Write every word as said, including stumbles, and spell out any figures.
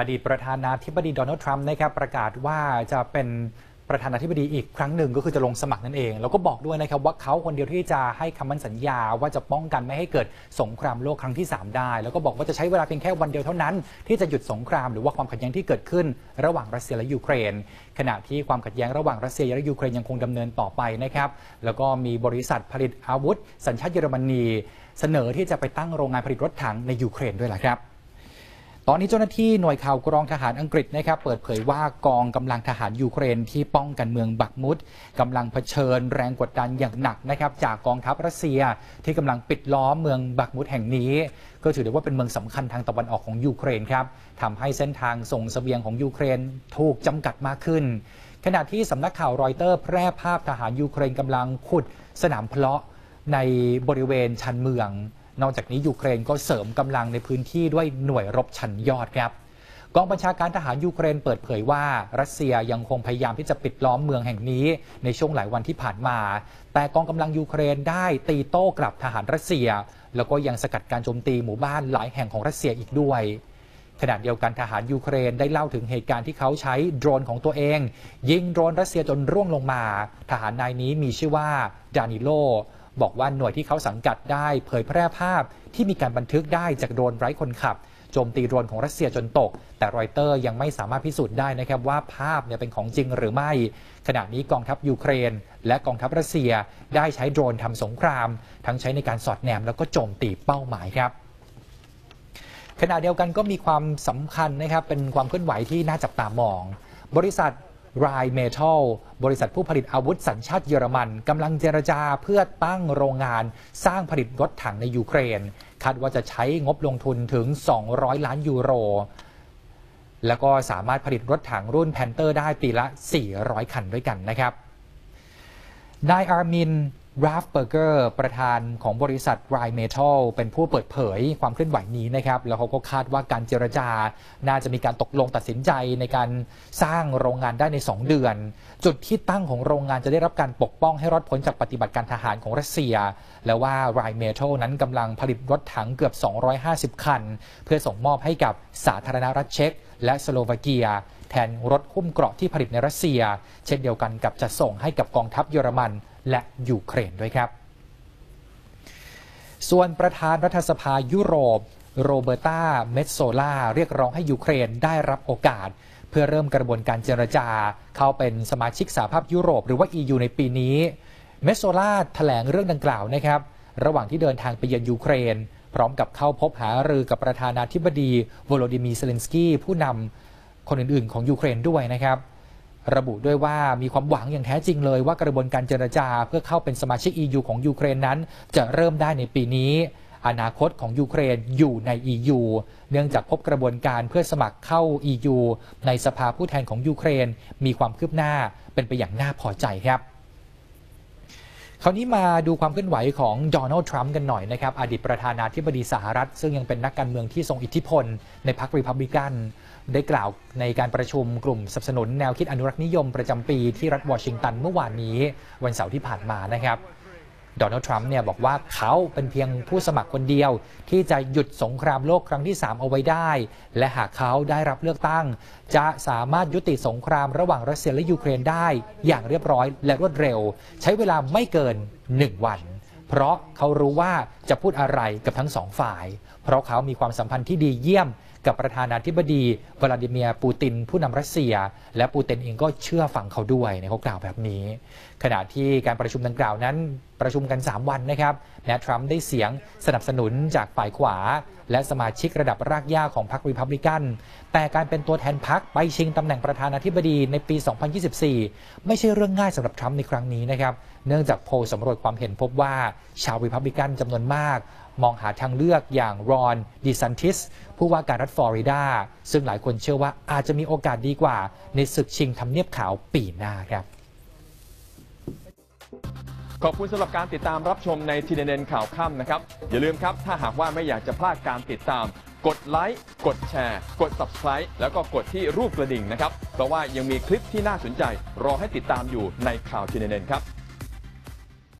อดีตประธานาธิบดีโดนัลด์ทรัมป์นะครับประกาศว่าจะเป็นประธานาธิบดีอีกครั้งหนึ่งก็คือจะลงสมัครนั่นเองแล้วก็บอกด้วยนะครับว่าเขาคนเดียวที่จะให้คำมั่นสัญญาว่าจะป้องกันไม่ให้เกิดสงครามโลกครั้งที่สามได้แล้วก็บอกว่าจะใช้เวลาเพียงแค่วันเดียวเท่านั้นที่จะหยุดสงครามหรือว่าความขัดแย้งที่เกิดขึ้นระหว่างรัสเซียและยูเครนขณะที่ความขัดแย้งระหว่างรัสเซียและยูเครนยังคงดำเนินต่อไปนะครับแล้วก็มีบริษัทผลิตอาวุธสัญชาติเยอรมนีเสนอที่จะไปตั้งโรงงานผลิตรถถังในยูเครนด้วยล่ะครับตอนนี้เจ้าหน้าที่หน่วยข่าวกรองทหารอังกฤษนะครับเปิดเผยว่ากองกำลังทหารยูเครนที่ป้องกันเมืองบักมุดกำลังเผชิญแรงกดดันอย่างหนักนะครับจากกองทัพรัสเซียที่กำลังปิดล้อมเมืองบักมุดแห่งนี้ก็ถือได้ว่าเป็นเมืองสำคัญทางตะวันออกของยูเครนครับทำให้เส้นทางส่งเสบียงของยูเครนถูกจำกัดมากขึ้นขณะที่สำนักข่าวรอยเตอร์แพร่ภาพทหารยูเครนกำลังขุดสนามเพาะในบริเวณชานเมืองนอกจากนี้ยูเครนก็เสริมกำลังในพื้นที่ด้วยหน่วยรบชั้นยอดครับกองบัญชาการทหารยูเครนเปิดเผยว่ารัสเซียยังคงพยายามที่จะปิดล้อมเมืองแห่งนี้ในช่วงหลายวันที่ผ่านมาแต่กองกำลังยูเครนได้ตีโต้กลับทหารรัสเซียแล้วก็ยังสกัดการโจมตีหมู่บ้านหลายแห่งของรัสเซียอีกด้วยขณะเดียวกันทหารยูเครนได้เล่าถึงเหตุการณ์ที่เขาใช้โดรนของตัวเองยิงโดรนรัสเซียจนร่วงลงมาทหารนายนี้มีชื่อว่าดานิโลบอกว่าหน่วยที่เขาสังกัดได้เผยแพร่ภาพที่มีการบันทึกได้จากโดรนไร้คนขับโจมตีโดรนของรัสเซียจนตกแต่รอยเตอร์ยังไม่สามารถพิสูจน์ได้นะครับว่าภาพเนี่ยเป็นของจริงหรือไม่ขณะนี้กองทัพยูเครนและกองทัพรัสเซียได้ใช้โดรนทำสงครามทั้งใช้ในการสอดแนมแล้วก็โจมตีเป้าหมายครับขณะเดียวกันก็มีความสำคัญนะครับเป็นความเคลื่อนไหวที่น่าจับตามองบริษัทไรเมทัลบริษัทผู้ผลิตอาวุธสัญชาติเยอรมันกำลังเจรจาเพื่อตั้งโรงงานสร้างผลิตรถถังในยูเครนคาดว่าจะใช้งบลงทุนถึงสองร้อยล้านยูโรแล้วก็สามารถผลิตรถถังรุ่นแพนเตอร์ได้ปีละสี่ร้อยคันด้วยกันนะครับนายอาร์มินราฟเบอร์เกอร์ประธานของบริษัทไรเมทัลเป็นผู้เปิดเผยความเคลื่อนไหวนี้นะครับแล้วเขาก็คาดว่าการเจรจาน่าจะมีการตกลงตัดสินใจในการสร้างโรงงานได้ในสองเดือนจุดที่ตั้งของโรงงานจะได้รับการปกป้องให้รอดพ้นจากปฏิบัติการทหารของรัสเซียและว่าไรเมทัลนั้นกำลังผลิตรถถังเกือบสองร้อยห้าสิบคันเพื่อส่งมอบให้กับสาธารณรัฐเช็กและสโลวาเกียแทนรถหุ้มเกราะที่ผลิตในรัสเซียเช่นเดียวกันกับจะส่งให้กับกองทัพเยอรมันและยูเครนด้วยครับส่วนประธานรัฐสภายุโรปโรเบร์ตาเมตโซลาเรียกร้องให้ยูเครนได้รับโอกาสเพื่อเริ่มกระบวนการเจรจาเข้าเป็นสมาชิกสหภาพยุโรปหรือว่า อี ยู ในปีนี้เมตโซลาแถลงเรื่องดังกล่าวนะครับระหว่างที่เดินทางไปเยือนยูเครนพร้อมกับเข้าพบหารือกับประธานาธิบดีโวโลดิมีร์เซเลนสกี้ผู้นำคนอื่นๆของยูเครนด้วยนะครับระบุด้วยว่ามีความหวังอย่างแท้จริงเลยว่ากระบวนการเจรจาเพื่อเข้าเป็นสมาชิก อี ยู ของยูเครนนั้นจะเริ่มได้ในปีนี้อนาคตของยูเครนอยู่ใน อี ยู เนื่องจากพบกระบวนการเพื่อสมัครเข้า อี ยู ในสภาผู้แทนของยูเครนมีความคืบหน้าเป็นไปอย่างน่าพอใจครับคราวนี้มาดูความเคลื่อนไหวของโดนัลด์ทรัมป์กันหน่อยนะครับอดีตประธานาธิบดีสหรัฐซึ่งยังเป็นนักการเมืองที่ทรงอิทธิพลในพรรครีพับลิกันได้กล่าวในการประชุมกลุ่มสนับสนุนแนวคิดอนุรักษ์นิยมประจำปีที่รัฐวอชิงตันเมื่อวานนี้วันเสาร์ที่ผ่านมานะครับโดนัลด์ทรัมป์เนี่ยบอกว่าเขาเป็นเพียงผู้สมัครคนเดียวที่จะหยุดสงครามโลกครั้งที่สามเอาไว้ได้และหากเขาได้รับเลือกตั้งจะสามารถยุติสงครามระหว่างรัสเซียและยูเครนได้อย่างเรียบร้อยและรวดเร็วใช้เวลาไม่เกินหนึ่งวันเพราะเขารู้ว่าจะพูดอะไรกับทั้งสองฝ่ายเพราะเขามีความสัมพันธ์ที่ดีเยี่ยมกับประธานาธิบดีวลาดิเมียร์ปูตินผู้นำรัสเซียและปูตินเองก็เชื่อฟังเขาด้วยนะเขากล่าวแบบนี้ขณะที่การประชุมดังกล่าวนั้นประชุมกันสามวันนะครับและทรัมป์ได้เสียงสนับสนุนจากฝ่ายขวาและสมาชิกระดับรากหญ้าของพรรครีพับลิกันแต่การเป็นตัวแทนพรรคไปชิงตำแหน่งประธานาธิบดีในปีสองพันยี่สิบสี่ไม่ใช่เรื่องง่ายสำหรับทรัมป์ในครั้งนี้นะครับเนื่องจากโพลสำรวจความเห็นพบว่าชาวรีพับลิกันจำนวนมากมองหาทางเลือกอย่างรอนดิซันติสผู้ว่าการรัฐฟลอริดาซึ่งหลายคนเชื่อว่าอาจจะมีโอกาสดีกว่าในศึกชิงทำเนียบขาวปีหน้าครับขอบคุณสำหรับการติดตามรับชมในทีเด็ดข่าวค่ำนะครับอย่าลืมครับถ้าหากว่าไม่อยากจะพลาดการติดตามกดไลค์กดแชร์กด ซับสไครบ์ แล้วก็กดที่รูปกระดิ่งนะครับเพราะว่ายังมีคลิปที่น่าสนใจรอให้ติดตามอยู่ในข่าวทีเด็ดครับ